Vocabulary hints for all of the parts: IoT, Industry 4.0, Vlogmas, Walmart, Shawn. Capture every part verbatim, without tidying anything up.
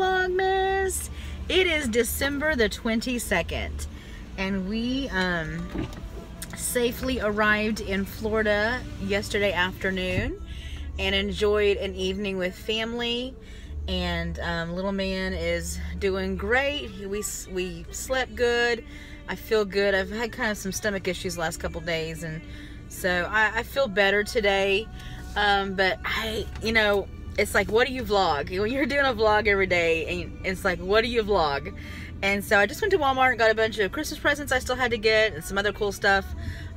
Vlogmas. It is December the twenty-second, and we um, safely arrived in Florida yesterday afternoon and enjoyed an evening with family. And um, little man is doing great. He, we, we slept good. I feel good. I've had kind of some stomach issues the last couple days, and so I, I feel better today. Um, but I, you know, it's like, what do you vlog? When you're doing a vlog every day, and it's like, what do you vlog? And so I just went to Walmart and got a bunch of Christmas presents I still had to get, and some other cool stuff,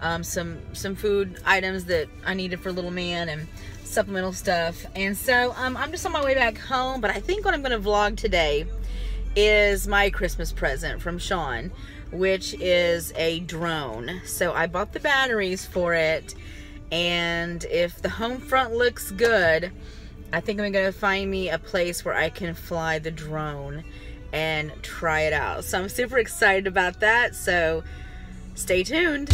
um, some some food items that I needed for little man, and supplemental stuff. And so um, I'm just on my way back home. But I think what I'm going to vlog today is my Christmas present from Shawn, which is a drone. So I bought the batteries for it, and if the home front looks good, I think I'm gonna find me a place where I can fly the drone and try it out. So I'm super excited about that, so stay tuned.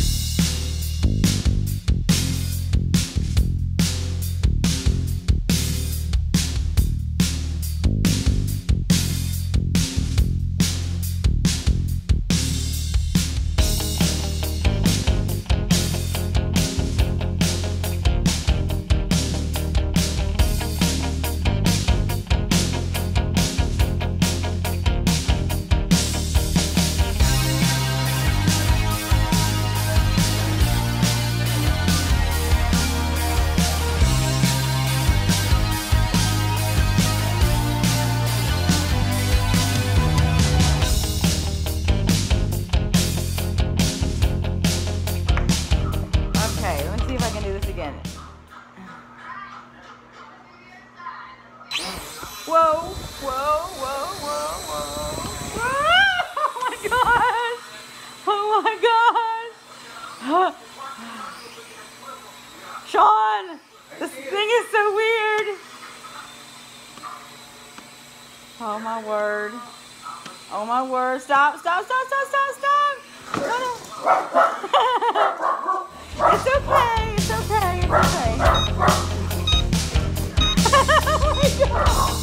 Whoa, whoa, whoa, whoa, whoa. Oh my gosh. Oh my gosh. Shawn, this thing is so weird. Oh my word. Oh my word. Stop, stop, stop, stop, stop, stop. No, no. It's okay. It's okay. It's okay. Oh my gosh.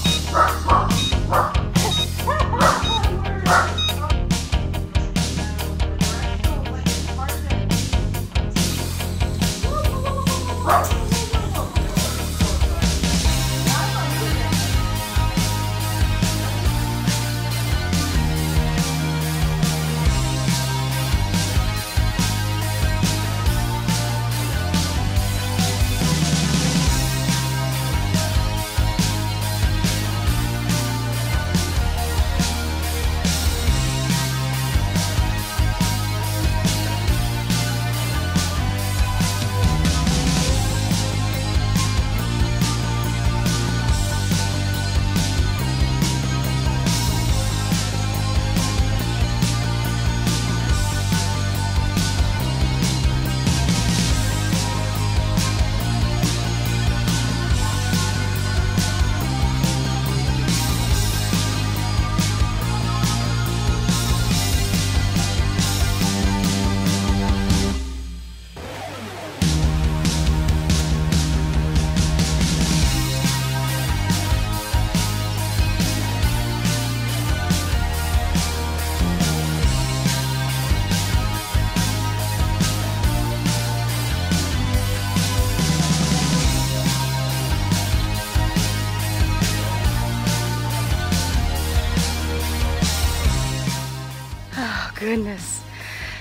Goodness,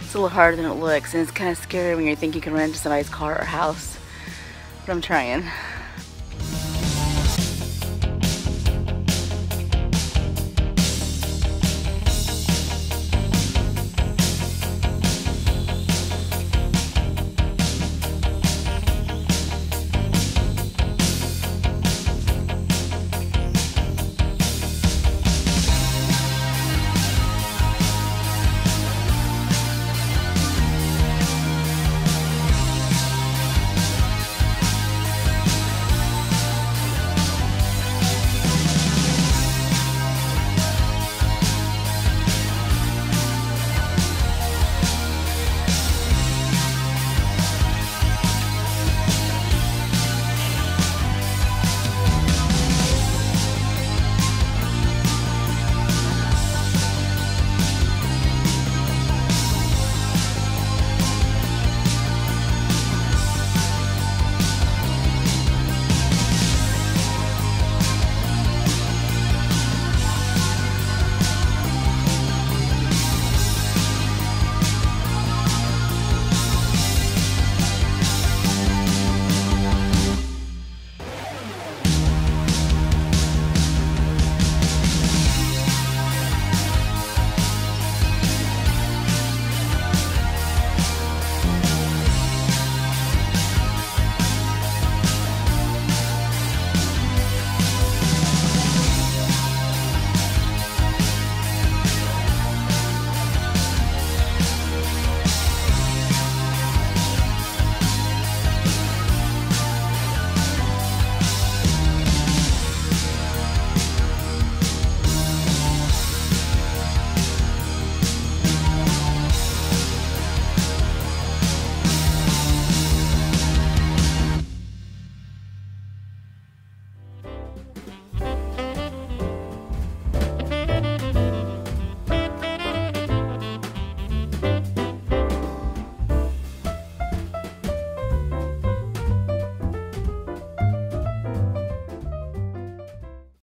it's a little harder than it looks, and it's kind of scary when you think you can run into somebody's car or house, but I'm trying.